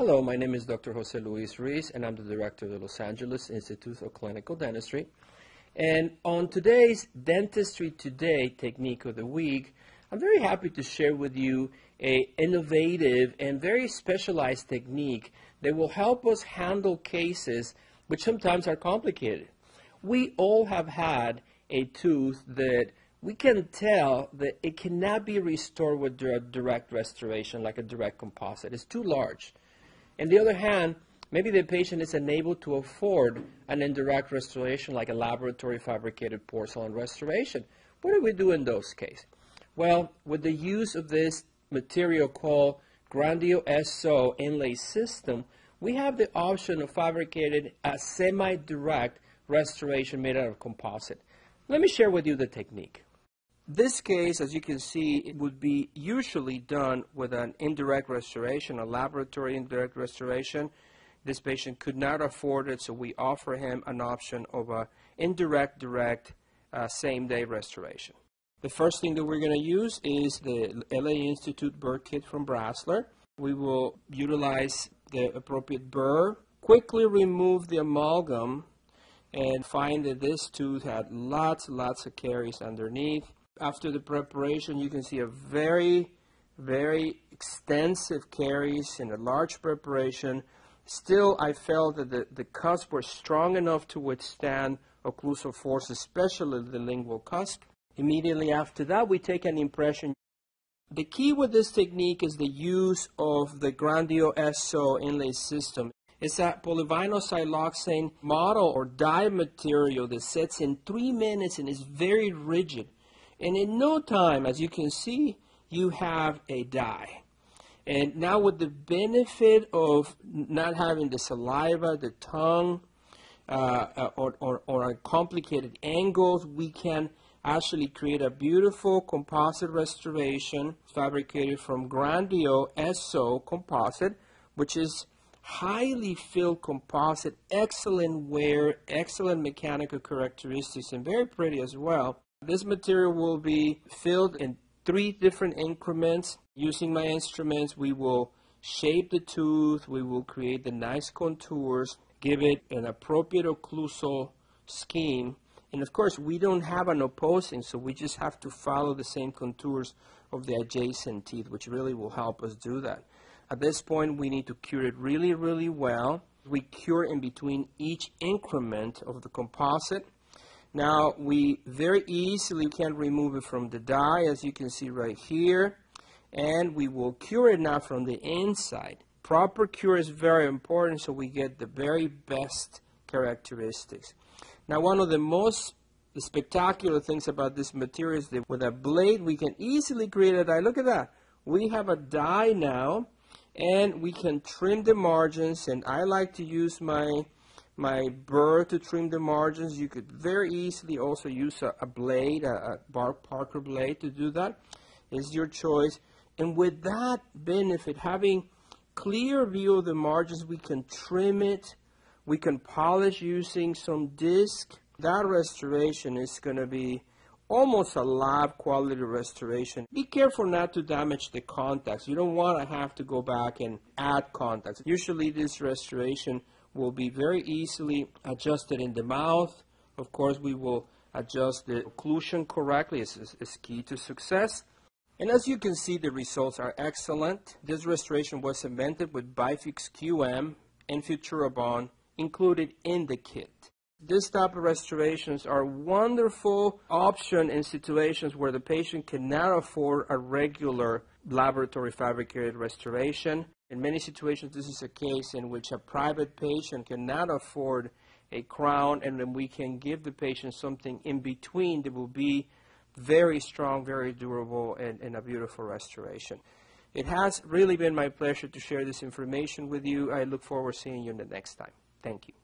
Hello, my name is Dr. Jose Luis Ruiz, and I'm the director of the Los Angeles Institute of Clinical Dentistry. And on today's Dentistry Today Technique of the Week, I'm very happy to share with you an innovative and very specialized technique that will help us handle cases which sometimes are complicated. We all have had a tooth that we can tell that it cannot be restored with direct restoration, like a direct composite. It's too large. On the other hand, maybe the patient is unable to afford an indirect restoration like a laboratory fabricated porcelain restoration. What do we do in those cases? Well, with the use of this material called GrandioSO Inlay System, we have the option of fabricating a semi-direct restoration made out of composite. Let me share with you the technique. This case, as you can see, it would be usually done with an indirect restoration, a laboratory indirect restoration. This patient could not afford it, so we offer him an option of an indirect, direct, same-day restoration. The first thing that we're going to use is the LA Institute Burr Kit from Brassler. We will utilize the appropriate burr, quickly remove the amalgam, and find that this tooth had lots of caries underneath. After the preparation, you can see a very extensive caries in a large preparation. Still, I felt that the cusps were strong enough to withstand occlusal force, especially the lingual cusp. Immediately after that, we take an impression. The key with this technique is the use of the GrandioSO Inlay System. It's a polyvinyl siloxane model or dye material that sets in 3 minutes and is very rigid. And in no time, as you can see, you have a dye. And now with the benefit of not having the saliva, the tongue, or complicated angles, we can actually create a beautiful composite restoration fabricated from GrandioSO composite, which is highly filled composite, excellent wear, excellent mechanical characteristics, and very pretty as well. This material will be filled in 3 different increments. Using my instruments, we will shape the tooth, we will create the nice contours, give it an appropriate occlusal scheme, and of course we don't have an opposing, so we just have to follow the same contours of the adjacent teeth, which really will help us do that. At this point, we need to cure it really well. We cure in between each increment of the composite. Now, we very easily can remove it from the dye, as you can see right here, and we will cure it now from the inside. Proper cure is very important, so we get the very best characteristics. Now, one of the most spectacular things about this material is that with a blade, we can easily create a dye. Look at that. We have a dye now, and we can trim the margins, and I like to use my burr to trim the margins. You could very easily also use a blade, a Parker blade to do that. It's your choice. And with that benefit, having clear view of the margins, we can trim it, we can polish using some disc. That restoration is going to be almost a lab quality restoration. Be careful not to damage the contacts. You don't want to have to go back and add contacts. Usually this restoration will be very easily adjusted in the mouth. Of course, we will adjust the occlusion correctly. It's key to success. And as you can see, the results are excellent. This restoration was cemented with Bifix QM and Futura bond included in the kit. This type of restorations are a wonderful option in situations where the patient cannot afford a regular laboratory fabricated restoration. In many situations, this is a case in which a private patient cannot afford a crown, and then we can give the patient something in between that will be very strong, very durable, and a beautiful restoration. It has really been my pleasure to share this information with you. I look forward to seeing you the next time. Thank you.